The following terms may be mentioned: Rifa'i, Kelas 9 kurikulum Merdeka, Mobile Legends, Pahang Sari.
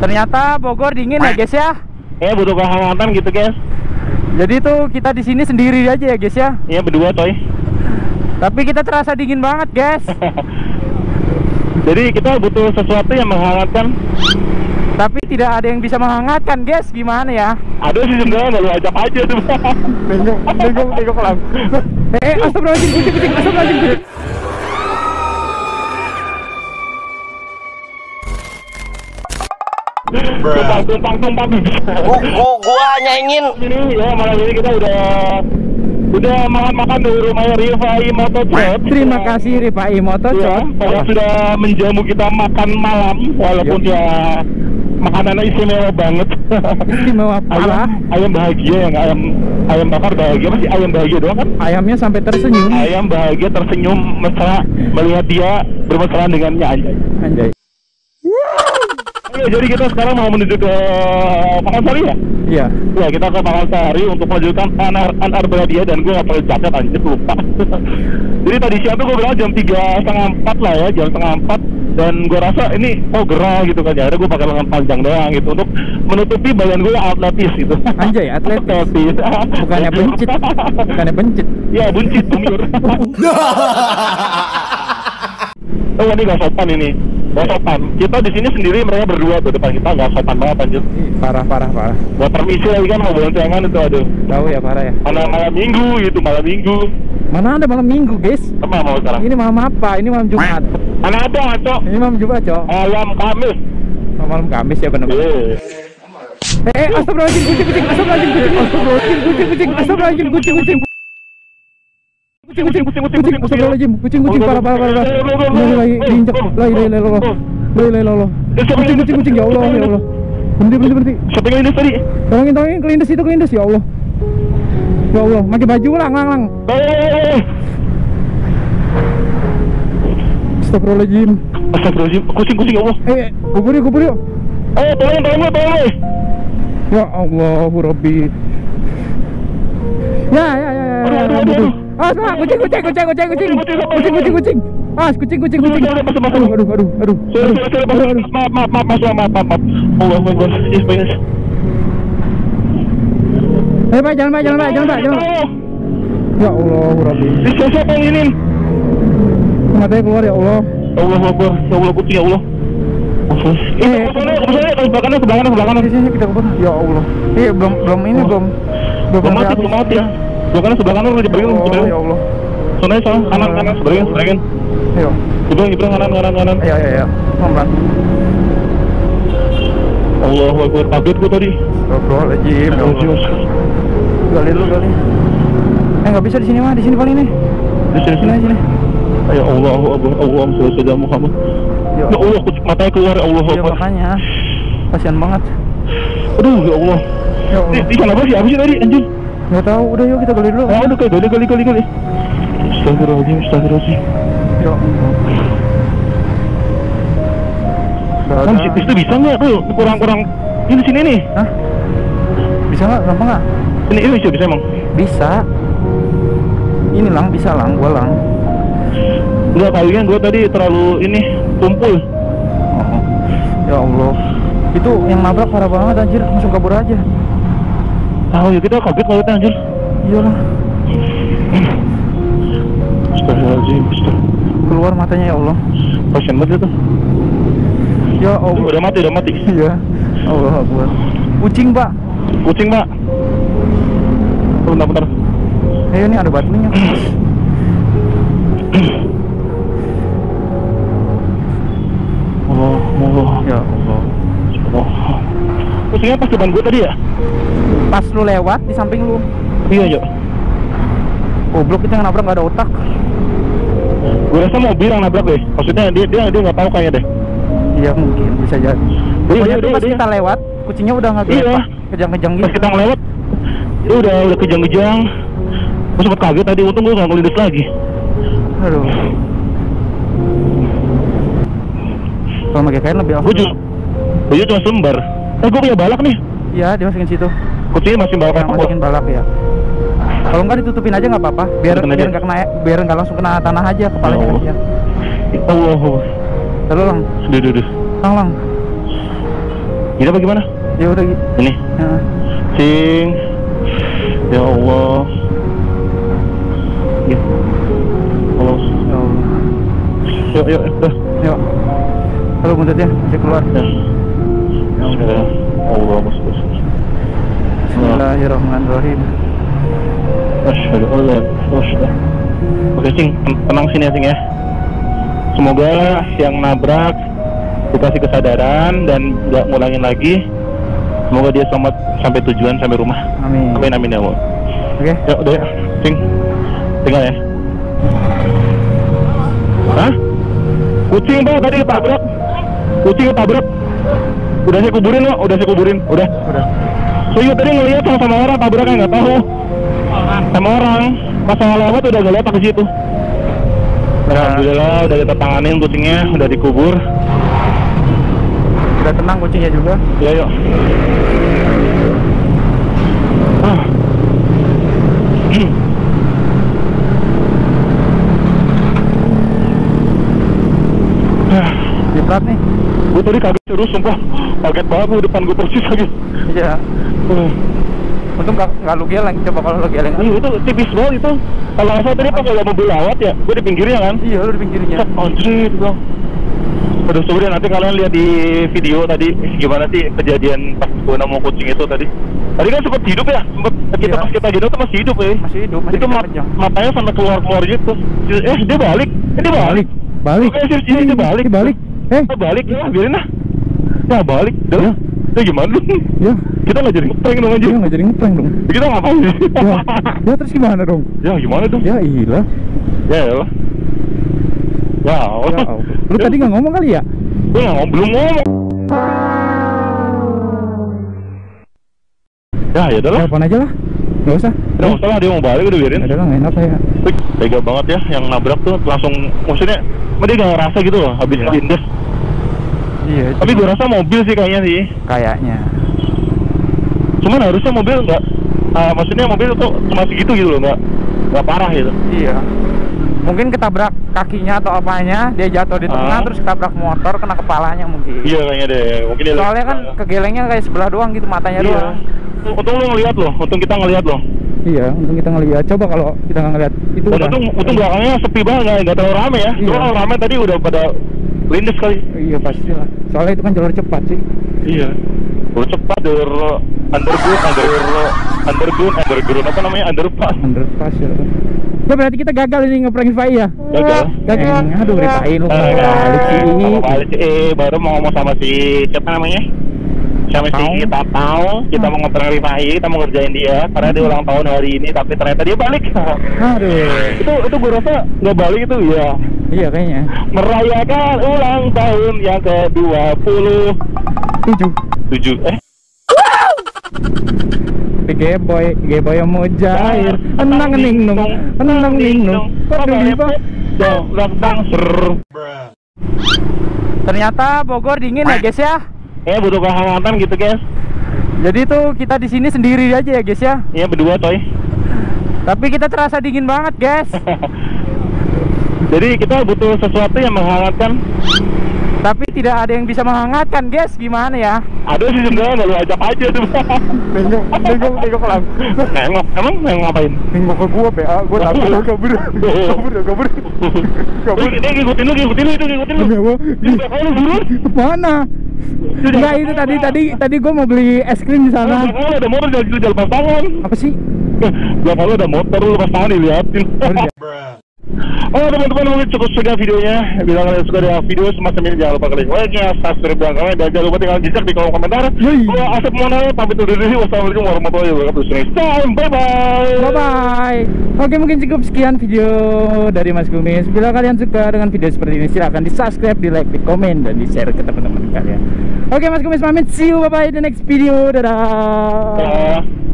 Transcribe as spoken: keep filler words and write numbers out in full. Ternyata Bogor dingin ya guys ya. Iya, butuh kehangatan gitu guys. Jadi tuh kita di sini sendiri aja ya guys ya. Iya, berdua toy. Tapi kita terasa dingin banget guys. Jadi kita butuh sesuatu yang menghangatkan. Tapi tidak ada yang bisa menghangatkan guys, gimana ya? Aduh sih sebenarnya baru ajak aja tuh. Bengong, bengong, bengong langsung. Eh, astagfirullahaladzim, kucing, kucing, astagfirullahaladzim, kucing. Tumpang, tumpang, tumpang. Gua hanya ingin ini ya, malam ini kita udah udah makan-makan di rumahnya Rifa'i Imotocop. Terima kasih Rifa'i Imotocop ya, sudah menjamu kita makan malam. Walaupun ya makanannya istimewa banget. Istimewa parah. Ayam, ayam bahagia yang ayam ayam bakar bahagia. Masih ayam bahagia doang kan? Ayamnya sampai tersenyum. Ayam bahagia tersenyum mesra melihat dia bermesraan dengannya. Anjay, anjay. Ya, jadi kita sekarang mau menuju ke Pahang Sari ya? Iya. Ya, kita ke Pahang Sari untuk melanjutkan anar-anar berhadiah dan gue gak perlu catat anjir, lupa. Jadi tadi siang tuh gue bilang jam tiga setengah empat lah ya, jam setengah empat. Dan gue rasa ini oh gerah gitu kan, jadi gue pakai lengan panjang doang gitu untuk menutupi badan gue atletis gitu. Anjay, atletis. Atletis. Bukannya buncit. Bukannya buncit. Iya, buncit, bumir. Oh, ini gak sopan ini. Gak sopan. Kita di sini sendiri, mereka berdua tuh depan kita, gak sopan banget anjir. Parah, parah, parah. Buat permisi lagi kan mau boncengan itu, aduh. Tahu ya, parah ya. Malam, malam minggu gitu, malam minggu. Mana ada malam minggu, guys? Apa mau sekarang? Ini malam apa? Ini malam Jumat. Mana ada, Cok? Ini malam Jumat, Cok. Malam Kamis. Malam Kamis ya, benar-benar. Yeah. Eh, hey, astagfirullahaladzim, kucing, kucing, astagfirullahaladzim, kucing, astagfirullahaladzim, kucing, kucing, astagfirullahaladzim, kucing, kucing. Kucing, kucing, kucing, kucing, kucing, kucing, kucing, kucing, kucing, parah, parah, parah. Lagi, diinjak, lagi, lagi, lagi, lagi, lagi, lagi. Kucing, kucing, kucing, ya Allah, ya Allah. Berhenti, berhenti, berhenti. Siapa yang lindas tadi? Tolongin, tolongin, kelindas itu, kelindas, ya Allah. Ya Allah, pakai baju lang, lang, lang. Astagfirullahaladzim. Astagfirullahaladzim, kucing, kucing, ya Allah. Eh, kubur yuk, kubur yuk. Eh, tolongin, tolongin, tolongin. Ya Allah, Rabbi. Ya, ya, ya, ya. Aduh, aduh, aduh. Ah, kucing, kucing, kucing, kucing, kucing, kucing, kucing, kucing, ah, kucing, kucing, kucing, aduh, aduh, aduh, aduh, maaf, maaf, maaf, maaf, maaf, maaf, Allah, Allah, eh, Pak, jangan, Pak, jangan, Pak, jangan, Pak, jangan, ya Allah, Rabbi, siapa yang ini? Matanya keluar, ya Allah, Allah, Allah, ya Allah, kucing, ya Allah, eh, kebakaran, kebakaran, kebakaran, kita kebakaran, ya Allah, eh, belum, belum ini, belum, belum mati, belum mati ya. Sebelah kanan, sebelah kanan, sebelah kanan, sebelah kanan. Ya Allah. Soalnya salah, kanan, kanan, sebelah kanan, sebelah kanan. Ayo. Sebelah kanan, kanan, kanan, kanan. Iya, iya, iya. Pelan-pelan. Allahu Akbar, kaget gue tadi. Astagfirullahaladzim. Gali dulu, gali. Eh, nggak bisa di sini mah, di sini paling ini. Di sini, sini, sini. Ya Allah, Allahu Akbar, Sayyidina Muhammad. Ya Allah, matanya keluar, ya Allah. Ya makanya, kasihan banget. Aduh, ya Allah. Di sana apa sih, apa sih tadi, anjir? Nggak tahu, udah yuk kita gali dulu. Ayo, udah gali, gali, gali, gali. Astagfirullahaladzim, astagfirullahaladzim. Yuk. Kan disitu bisa nggak tuh, kurang-kurang ini di sini nih. Hah? Bisa nggak, gampang nggak? Ini, ini bisa, bisa emang? Bisa. Ini lang, bisa lang, gua lang. Enggak, kayaknya gua tadi terlalu ini, tumpul. Oh. Ya Allah. Itu yang nabrak parah banget anjir, langsung kabur aja. Tahu ya kita kaget kalau kita anjir. Iyalah. Astagfirullahaladzim. Keluar matanya ya Allah. Pasien banget itu. Ya Allah. Udah mati, udah mati. Iya. Allah Akbar. Kucing, Pak. Kucing, Pak. Bentar, bentar. Eh, ini ada batunya. Allah, Allah. Ya Allah. Allah. Kucingnya pas depan gue tadi ya? Pas lu lewat di samping lu. Iya, Jok. Goblok, kita nabrak nggak ada otak. Gue rasa mobil yang nabrak deh. Maksudnya dia dia dia nggak tahu kayaknya deh. Iya mungkin, bisa jadi. Pokoknya tuh pas kita lewat, kucingnya udah nggak kejang-kejang gitu. Pas kita lewat, dia udah udah kejang-kejang. Gue sempat kaget tadi, untung gue nggak ngelindes lagi. Aduh. Kalau pakai kain lebih awal. Gue juga cuma sembar. Eh, gue punya balak nih. Iya, dimasukin situ. Kucingnya masih balap, nah, masukin balap ya. Kalau nggak ditutupin aja nggak apa-apa. Biar biar nggak kena, biar nggak langsung kena tanah aja kepalanya kan dia. Allah. Terus lang. Duh duh duh. Lang lang. Gitu bagaimana? Ya udah gitu. Ini. Ya. Sing. Ya Allah. Ya. Allah. Ya Allah. Yuk, yuk, yuk. Yuk. Halo, muntut ya, nanti keluar. Ya. Ya Allah. Allah. Bismillahirrahmanirrahim. Asyhadu an la ilaha illallah. Oke, Cing, tenang sini ya, Cing ya. Semoga yang nabrak dikasih kesadaran dan nggak ngulangin lagi. Semoga dia selamat sampai tujuan, sampai rumah. Amin. Amin, amin ya Allah. Oke. Ya udah ya, Cing. Tinggal ya. Hah? Kucing Pak, tadi ketabrak. Kucing ketabrak. Udah saya kuburin loh, udah saya kuburin, udah. Udah. Soalnya tadi ngeliat sama, sama orang tabraknya nggak tahu. Sama orang pas saya lewat udah gak letak di situ. Alhamdulillah udah kita tanganin kucingnya, udah dikubur. Udah tenang kucingnya juga. Iya yuk. Ah. Berat nih. Gue tadi kaget terus, sumpah. Kaget banget gue, depan gue persis lagi. Iya. Uh. Untung gak, gak lu geleng, coba kalau lu geleng. Iya, itu tipis banget itu. Kalau nggak salah tadi pas udah mobil lewat ya, gue di pinggirnya kan? Iya, lu di pinggirnya. Anjir, bro. Aduh, sebenernya nanti kalian lihat di video tadi gimana sih kejadian pas gue nemu kucing itu tadi. Tadi kan sempet hidup ya, sempet kita iya. Pas kita hidup tuh masih hidup ya. Masih hidup, masih itu mat pencang. Matanya sampai keluar-keluar gitu. Eh, dia balik, eh, dia balik. Balik? Oke, sih, dia balik. Dia balik. Eh, nah, balik ya, biarin lah. Nah, balik, dah. Ya. Ya gimana dong? Ya. Kita nggak jadi ngeprank dong aja. Ya, nggak jadi ngeprank dong. Ya, kita ngapain sih? Ya. Ya, terus gimana dong? Ya, gimana dong? Ya, iyalah. Ya, iyalah. Ya, Allah. Ya, Allah. Lu ya. Tadi nggak ngomong kali ya? Gue nggak ngomong, belum ngomong. Ya, ya udah lah. Telepon aja lah. Nggak usah. Nggak ya. Usah lah, dia mau balik udah biarin. Udah lah, nggak enak ya. Tega banget ya, yang nabrak tuh langsung, maksudnya dia gak ngerasa gitu loh, habis diindes. Iya. Tapi gue rasa mobil sih kayaknya sih. Kayaknya. Cuman harusnya mobil nggak, uh, maksudnya mobil tuh cuma segitu gitu loh, nggak nggak parah gitu. Iya. Mungkin ketabrak kakinya atau apanya, dia jatuh di tengah ah. Terus ketabrak motor, kena kepalanya mungkin. Iya kayaknya deh. Mungkin dia soalnya kan kegelengnya kayak sebelah doang gitu, matanya iya. Doang. Untung lu ngeliat loh, untung kita ngeliat loh. Iya, untung kita ngelihat. Coba kalau kita nggak ngelihat itu. Udah, untung, untung belakangnya sepi banget, nggak terlalu rame ya. Iya. Kalau rame tadi udah pada lindes kali. Iya pasti lah. Soalnya itu kan jalur cepat sih. Iya. Jalur cepat, jalur underground, underground, underground, underground apa namanya underpass. Underpass ya. Nah, berarti kita gagal ini ngeprank Rifa'i ya? Gagal. Gagal. Eh, aduh Rifa'i lu balik sini. Balik sini. Baru mau ngomong sama si siapa namanya? Sama si kita tahu, kita mau ngeprank Rifa'i, kita mau ngerjain dia karena dia ulang tahun hari ini, tapi ternyata dia balik. Aduh. Itu itu gue rasa nggak balik itu ya. Iya kayaknya. Merayakan ulang tahun yang ke dua puluh tujuh. Eh. Geboy, geboy mujair. Enang ning nung, enang ning nung. Ternyata Bogor dingin ya, guys ya. Eh, butuh kehangatan gitu, guys. Jadi tuh kita di sini sendiri aja ya, guys ya. Iya, berdua, coy. Tapi kita terasa dingin banget, guys. Jadi kita butuh sesuatu yang menghangatkan. Tapi tidak ada yang bisa menghangatkan, guys. Gimana ya? Aduh, sih sebenarnya lu ajak aja tuh. Nengok, nengok, nengok lang. Nengok, emang nengok ngapain? Nengok ke gua, P A. Gua takut lu kabur. Kabur, kabur. Kabur. Ini ngikutin lu, ngikutin lu, itu ngikutin lu. Ini lu burun. Mana? Enggak itu tadi tadi tadi gue mau beli es krim di sana. Kalau ada motor jadi jual pasangan. Apa sih? Gak kalau ada motor lu pasangan dilihatin. Oh teman-teman mungkin cukup sudah videonya. Bila kalian suka dengan video semacam ini jangan lupa klik like-nya, subscribe dan komen, dan jangan lupa tinggal jejak di kolom komentar. Gue Asep Monal pamit undur diri. Wassalamualaikum warahmatullahi wabarakatuh. Bye bye. Bye bye. Oke mungkin cukup sekian video dari Mas Gumis. Bila kalian suka dengan video seperti ini silahkan di subscribe, di like, di komen, dan di share ke teman-teman kalian. Oke Mas Gumis pamit. See you, bye bye, the next video. Dadah.